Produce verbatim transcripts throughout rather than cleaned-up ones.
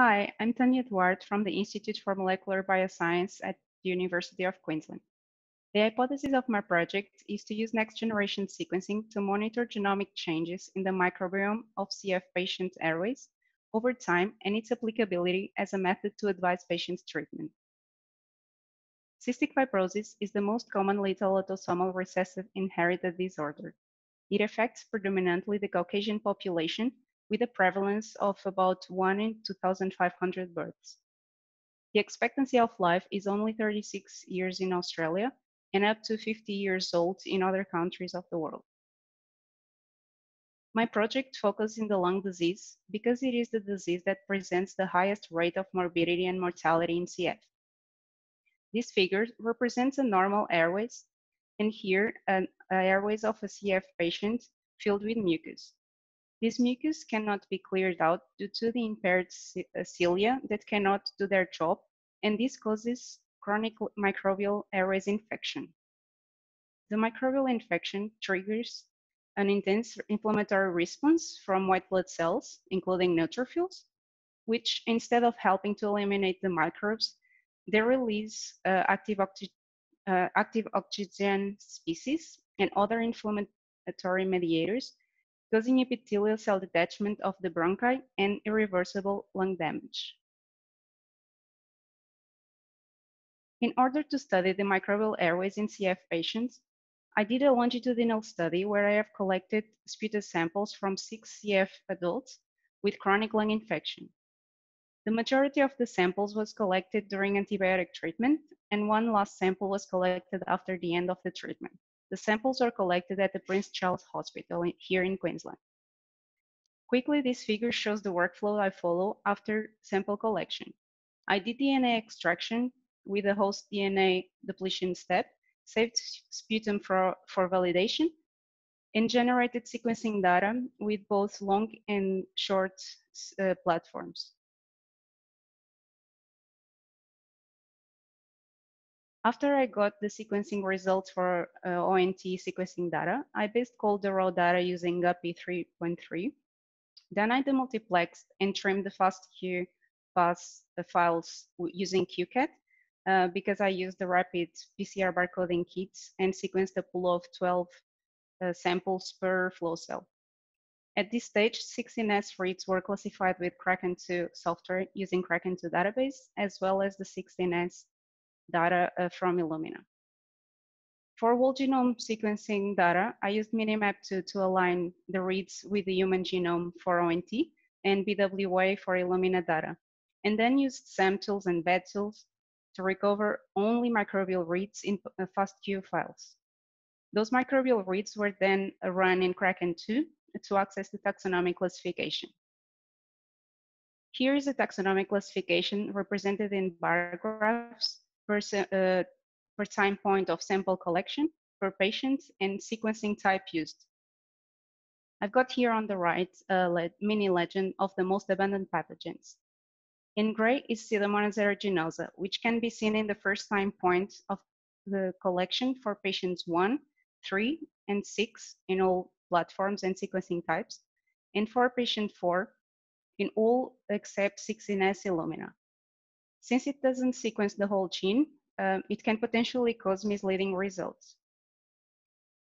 Hi, I'm Tânia Duarte from the Institute for Molecular Bioscience at the University of Queensland. The hypothesis of my project is to use next-generation sequencing to monitor genomic changes in the microbiome of C F patient airways over time and its applicability as a method to advise patients' treatment. Cystic fibrosis is the most common lethal autosomal recessive inherited disorder. It affects predominantly the Caucasian population with a prevalence of about one in two thousand five hundred births. The expectancy of life is only thirty-six years in Australia and up to fifty years old in other countries of the world. My project focuses on the lung disease because it is the disease that presents the highest rate of morbidity and mortality in C F. This figure represents a normal airways, and here an airways of a C F patient filled with mucus. This mucus cannot be cleared out due to the impaired cilia that cannot do their job, and this causes chronic microbial airways infection. The microbial infection triggers an intense inflammatory response from white blood cells, including neutrophils, which instead of helping to eliminate the microbes, they release uh, active, oxy uh, active oxygen species and other inflammatory mediators, causing epithelial cell detachment of the bronchi and irreversible lung damage. In order to study the microbial airways in C F patients, I did a longitudinal study where I have collected sputus samples from six C F adults with chronic lung infection. The majority of the samples was collected during antibiotic treatment, and one last sample was collected after the end of the treatment. The samples are collected at the Prince Charles Hospital here in Queensland. Quickly, this figure shows the workflow I follow after sample collection. I did D N A extraction with a host D N A depletion step, saved sputum for, for validation, and generated sequencing data with both long and short uh, platforms. After I got the sequencing results for uh, O N T sequencing data, I base called the raw data using Guppy three point three. Then I demultiplexed and trimmed the FASTQ pass the files using QCAT uh, because I used the rapid P C R barcoding kits and sequenced a pool of twelve uh, samples per flow cell. At this stage, sixteen S reads were classified with Kraken two software using Kraken two database, as well as the sixteen S data uh, from Illumina. For whole genome sequencing data, I used Minimap two to align the reads with the human genome for O N T and B W A for Illumina data, and then used SAM tools and B E D tools to recover only microbial reads in uh, FASTQ files. Those microbial reads were then run in Kraken two to access the taxonomic classification. Here is a taxonomic classification represented in bar graphs Per, uh, per time point of sample collection, per patient, and sequencing type used. I've got here on the right a le mini legend of the most abundant pathogens. In gray is Pseudomonas aeruginosa, which can be seen in the first time point of the collection for patients one, three, and six in all platforms and sequencing types, and for patient four in all except sixteen S Illumina. Since it doesn't sequence the whole gene, um, it can potentially cause misleading results.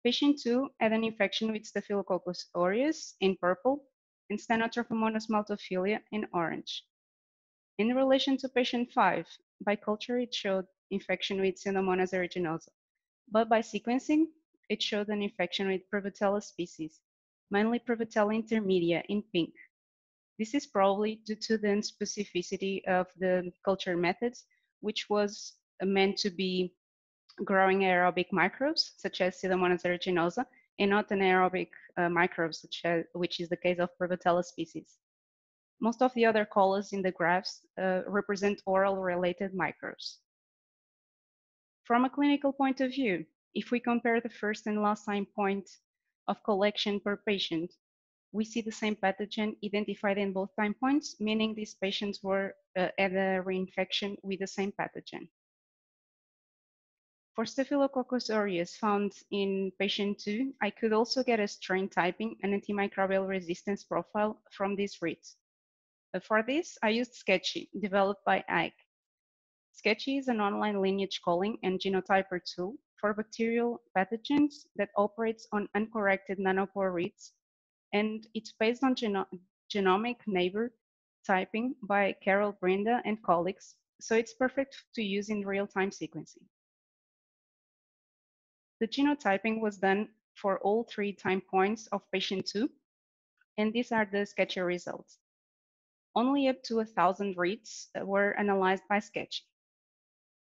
Patient two had an infection with Staphylococcus aureus in purple and Stenotrophomonas maltophilia in orange. In relation to patient five, by culture it showed infection with Pseudomonas aeruginosa, but by sequencing it showed an infection with Prevotella species, mainly Prevotella intermedia in pink. This is probably due to the unspecificity of the culture methods, which was meant to be growing aerobic microbes, such as Pseudomonas aeruginosa, and not anaerobic uh, microbes, such as, which is the case of Prevotella species. Most of the other colors in the graphs uh, represent oral-related microbes. From a clinical point of view, if we compare the first and last time point of collection per patient, we see the same pathogen identified in both time points, meaning these patients were uh, at a reinfection with the same pathogen. For Staphylococcus aureus found in patient two, I could also get a strain typing and antimicrobial resistance profile from these reads. for this, I used Sketchy, developed by I A G. Sketchy is an online lineage calling and genotyper tool for bacterial pathogens that operates on uncorrected nanopore reads, and it's based on geno genomic neighbor typing by Carol Brinda and colleagues, so it's perfect to use in real-time sequencing. The genotyping was done for all three time points of patient two, and these are the Sketchy results. Only up to one thousand reads were analyzed by Sketchy.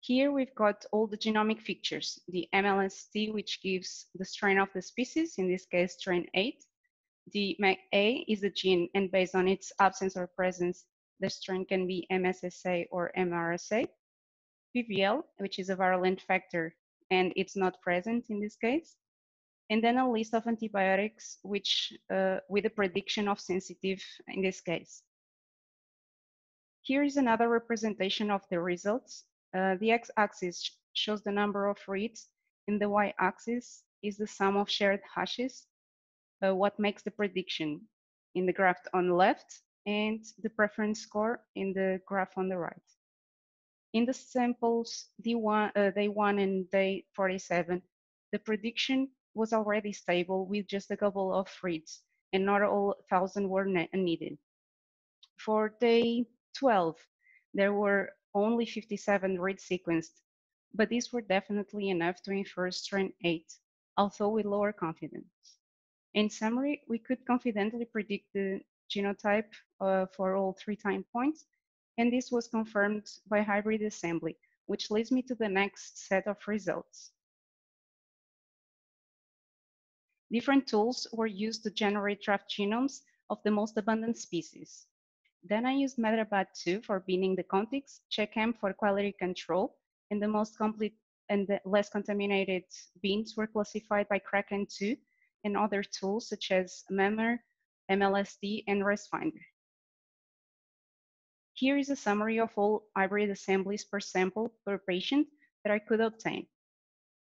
Here we've got all the genomic features, the M L S T, which gives the strain of the species, in this case strain eight. The MecA is a gene, and based on its absence or presence, the strain can be M S S A or M R S A. P V L, which is a virulent factor, and it's not present in this case. And then a list of antibiotics, which uh, with a prediction of sensitive in this case. Here is another representation of the results. Uh, the x-axis shows the number of reads, and the y-axis is the sum of shared hashes, uh, what makes the prediction in the graph on the left, and the preference score in the graph on the right. In the samples D one, uh, day one and day forty-seven, the prediction was already stable with just a couple of reads, and not all one thousand were needed. For day twelve, there were only fifty-seven reads sequenced, but these were definitely enough to infer strain eight, although with lower confidence. In summary, we could confidently predict the genotype uh, for all three time points, and this was confirmed by hybrid assembly, which leads me to the next set of results. Different tools were used to generate draft genomes of the most abundant species. Then I used MetaBAT two for binning the contigs, CheckM for quality control, and the most complete and the less contaminated bins were classified by Kraken two and other tools such as M A M R, M L S T, and ResFinder. Here is a summary of all hybrid assemblies per sample per patient that I could obtain.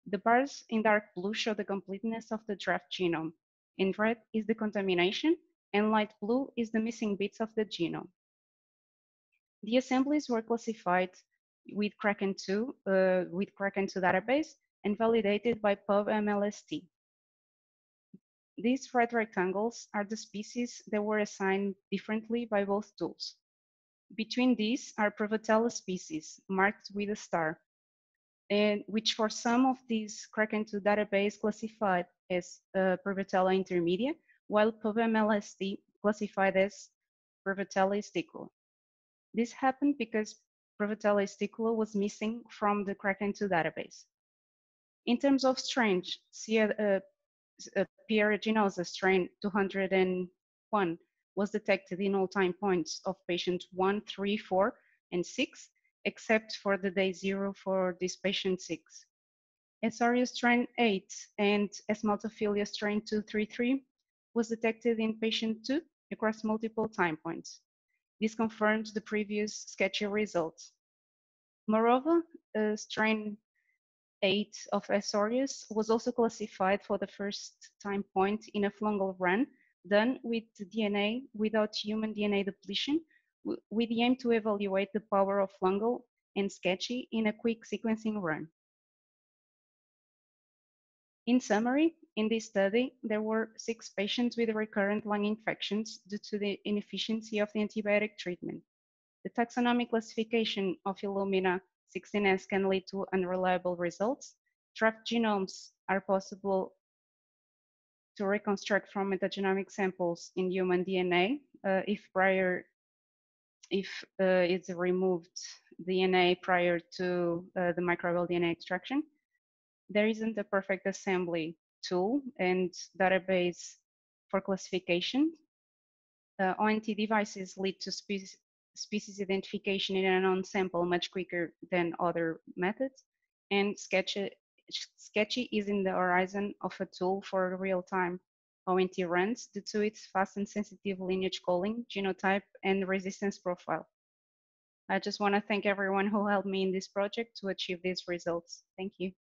The bars in dark blue show the completeness of the draft genome, in red is the contamination, and light blue is the missing bits of the genome. The assemblies were classified with Kraken two, uh, with Kraken two database and validated by PubMLST. These red rectangles are the species that were assigned differently by both tools. Between these are Prevotella species marked with a star, and which for some of these Kraken two database classified as uh, Prevotella intermedia, while PubMLST classified as Prevotella esticula. This happened because Prevotella esticula was missing from the Kraken two database. In terms of strains, uh, aeruginosa strain two hundred and one was detected in all time points of patient one, three, four, and six, except for the day zero for this patient six. S. aureus strain eight and S. maltophilia strain two three three was detected in patient two across multiple time points. This confirmed the previous Sketchy results. Moreover, uh, strain eight of S. aureus was also classified for the first time point in a fungal run done with D N A without human D N A depletion, with the aim to evaluate the power of fungal and Sketchy in a quick sequencing run. In summary, in this study, there were six patients with recurrent lung infections due to the inefficiency of the antibiotic treatment. The taxonomic classification of Illumina sixteen S can lead to unreliable results. Draft genomes are possible to reconstruct from metagenomic samples in human D N A uh, if prior, if uh, it's removed D N A prior to uh, the microbial D N A extraction. There isn't a perfect assembly tool and database for classification. Uh, O N T devices lead to spe species identification in a non-sample much quicker than other methods. And Sketchy, Sketchy is in the horizon of a tool for real-time O N T runs due to its fast and sensitive lineage calling, genotype, and resistance profile. I just want to thank everyone who helped me in this project to achieve these results. Thank you.